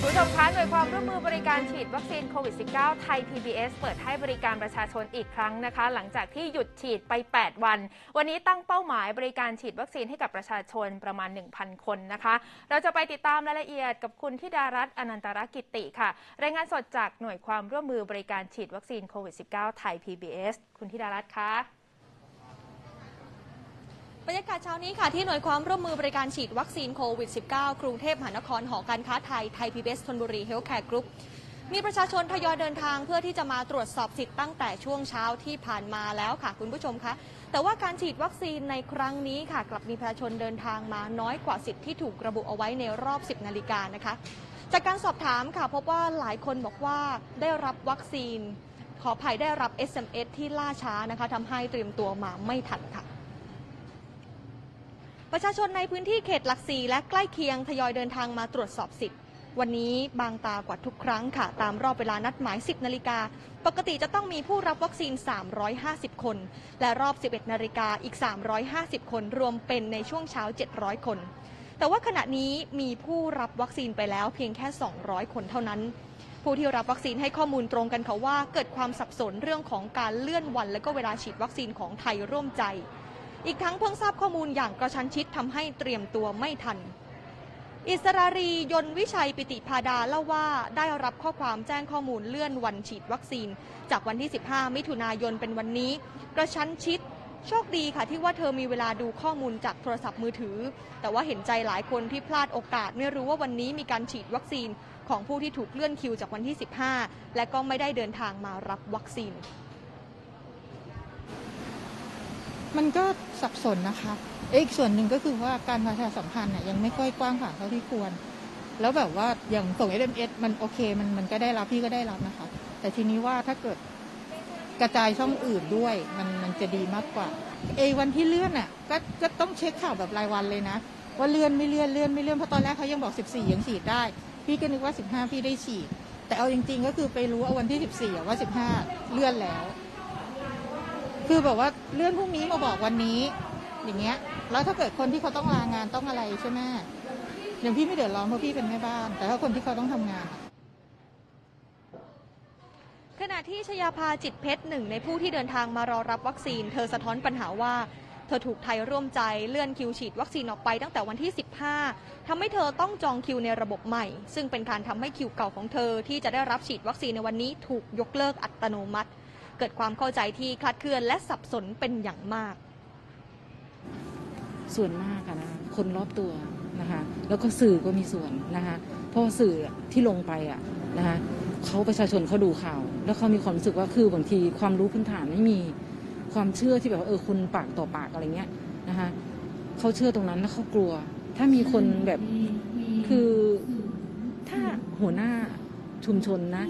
คุณผู้ชมคะหน่วยความร่วมมือบริการฉีดวัคซีนโควิด -19 ไทย PBS เปิดให้บริการประชาชนอีกครั้งนะคะหลังจากที่หยุดฉีดไป8วันวันนี้ตั้งเป้าหมายบริการฉีดวัคซีนให้กับประชาชนประมาณ 1,000 คนนะคะเราจะไปติดตามรายละเอียดกับคุณธิดารัตน์ อนันตรกิติค่ะรายงานสดจากหน่วยความร่วมมือบริการฉีดวัคซีนโควิด -19 ไทย PBS คุณธิดารัตน์คะบรรยากาศเช้านี้ค่ะที่หน่วยความร่วมมือบริการฉีดวัคซีนโควิด -19 กรุงเทพมหานครหอการค้าไทย PBS ธนบุรี Healthcare Group มีประชาชนทยอยเดินทางเพื่อที่จะมาตรวจสอบสิทธิ์ตั้งแต่ช่วงเช้าที่ผ่านมาแล้วค่ะคุณผู้ชมคะแต่ว่าการฉีดวัคซีนในครั้งนี้ค่ะกลับมีประชาชนเดินทางมาน้อยกว่าสิทธิ์ที่ถูกระบุเอาไว้ในรอบ10 นาฬิกานะคะจากการสอบถามค่ะพบว่าหลายคนบอกว่าได้รับวัคซีนขออภัยได้รับ SMS ที่ล่าช้านะคะทำให้เตรียมตัวมาไม่ทันค่ะประชาชนในพื้นที่เขตหลักสี่และใกล้เคียงทยอยเดินทางมาตรวจสอบสิทธิ์วันนี้บางตากว่าทุกครั้งค่ะตามรอบเวลานัดหมาย 10 นาฬิกาปกติจะต้องมีผู้รับวัคซีน350 คนและรอบ 11 นาฬิกาอีก350 คนรวมเป็นในช่วงเช้า700 คนแต่ว่าขณะนี้มีผู้รับวัคซีนไปแล้วเพียงแค่200 คนเท่านั้นผู้ที่รับวัคซีนให้ข้อมูลตรงกันค่ะว่าเกิดความสับสนเรื่องของการเลื่อนวันและก็เวลาฉีดวัคซีนของไทยร่วมใจอีกทั้งเพิ่งทราบข้อมูลอย่างกระชั้นชิดทำให้เตรียมตัวไม่ทันอิสรารียนวิชัยปิติพาดาเล่าว่าได้รับข้อความแจ้งข้อมูลเลื่อนวันฉีดวัคซีนจากวันที่15มิถุนายนเป็นวันนี้กระชั้นชิดโชคดีค่ะที่ว่าเธอมีเวลาดูข้อมูลจากโทรศัพท์มือถือแต่ว่าเห็นใจหลายคนที่พลาดโอกาสไม่รู้ว่าวันนี้มีการฉีดวัคซีนของผู้ที่ถูกเลื่อนคิวจากวันที่15และก็ไม่ได้เดินทางมารับวัคซีนมันก็สับสนนะคะอีกส่วนหนึ่งก็คือว่าการประชาสัมพันธ์ยังไม่ค่อยกว้างขวางเท่าที่ควรแล้วแบบว่าอย่างส่ง SMS มันโอเคมันก็ได้รับพี่ก็ได้รับนะคะแต่ทีนี้ว่าถ้าเกิดกระจายช่องอื่นด้วยมันจะดีมากกว่าวันที่เลื่อนอ่ะก็ต้องเช็คข่าวแบบรายวันเลยนะว่าเลื่อนไม่เลื่อนเพราะตอนแรกเขายังบอก14ยังฉีดได้พี่ก็นึกว่า15พี่ได้ฉีดแต่เอาจริงๆก็คือไปรู้เอาวันที่14ว่า15เลื่อนแล้วคือแบบว่าเลื่อนพรุ่งนี้มาบอกวันนี้อย่างเงี้ยแล้วถ้าเกิดคนที่เขาต้องลางานต้องอะไรใช่ไหมอย่างพี่ไม่เดือดร้อนเพราะพี่เป็นแม่บ้านแต่ถ้าคนที่เขาต้องทำงานขณะที่ชยาภาจิตเพชรหนึ่งในผู้ที่เดินทางมารอรับวัคซีนเธอสะท้อนปัญหาว่าเธอถูกไทยร่วมใจเลื่อนคิวฉีดวัคซีนออกไปตั้งแต่วันที่15ทำให้เธอต้องจองคิวในระบบใหม่ซึ่งเป็นการทำให้คิวเก่าของเธอที่จะได้รับฉีดวัคซีนในวันนี้ถูกยกเลิกอัตโนมัติเกิดความเข้าใจที่คลาดเคลื่อนและสับสนเป็นอย่างมากส่วนมากนะคนรอบตัวนะคะแล้วก็สื่อก็มีส่วนนะคะเพราะสื่อที่ลงไปอ่ะนะคะเขาประชาชนเขาดูข่าวแล้วเขามีความรู้สึกว่าคือบางทีความรู้พื้นฐานไม่มีความเชื่อที่แบบว่าคนปากต่อปากอะไรเงี้ยนะคะเขาเชื่อตรงนั้นแล้วเขากลัวถ้ามีคนแบบคือถ้าหัวหน้าชุมชนนะ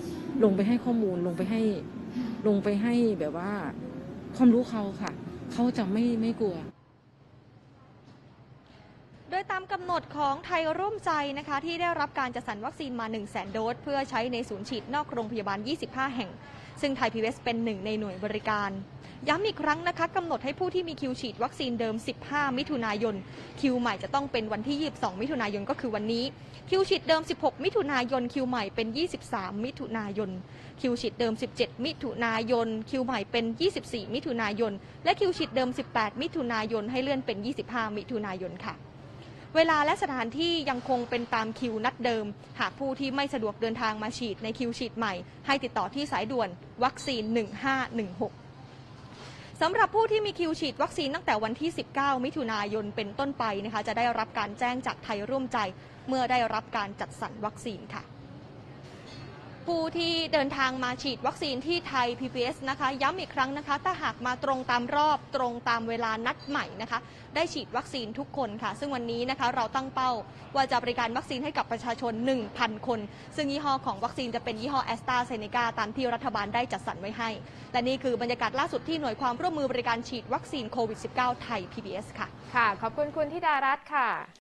ลงไปให้ข้อมูลลงไปให้แบบว่าความรู้เขาค่ะเขาจะไม่กลัวโดยตามกำหนดของไทยร่วมใจนะคะที่ได้รับการจัดสรรวัคซีนมา 100,000 โดสเพื่อใช้ในศูนย์ฉีดนอกโรงพยาบาล 25 แห่งซึ่งไทย PBS เป็นหนึ่งในหน่วยบริการย้ำอีกครั้งนะคะกำหนดให้ผู้ที่มีคิวฉีดวัคซีนเดิม15มิถุนายนคิวใหม่จะต้องเป็นวันที่22มิถุนายนก็คือวันนี้คิวฉีดเดิม16มิถุนายนคิวใหม่เป็น23มิถุนายนคิวฉีดเดิม17มิถุนายนคิวใหม่เป็น24มิถุนายนและคิวฉีดเดิม18มิถุนายนให้เลื่อนเป็น25มิถุนายนค่ะเวลาและสถานที่ยังคงเป็นตามคิวนัดเดิมหากผู้ที่ไม่สะดวกเดินทางมาฉีดในคิวฉีดใหม่ให้ติดต่อที่สายด่วนวัคซีน1516สำหรับผู้ที่มีคิวฉีดวัคซีนตั้งแต่วันที่19มิถุนายนเป็นต้นไปนะคะจะได้รับการแจ้งจากไทยร่วมใจเมื่อได้รับการจัดสรรวัคซีนค่ะผู้ที่เดินทางมาฉีดวัคซีนที่ไทย PBS นะคะย้ำอีกครั้งนะคะถ้าหากมาตรงตามรอบตรงตามเวลานัดใหม่นะคะได้ฉีดวัคซีนทุกคนค่ะซึ่งวันนี้นะคะเราตั้งเป้าว่าจะบริการวัคซีนให้กับประชาชน 1,000 คนซึ่งยี่ห้อของวัคซีนจะเป็นยี่ห้อ AstraZeneca ตามที่รัฐบาลได้จัดสรรไว้ให้และนี่คือบรรยากาศล่าสุดที่หน่วยความร่วมมือบริการฉีดวัคซีนโควิด -19 ไทย PBS ค่ะขอบคุณคุณธิดารัตน์ค่ะ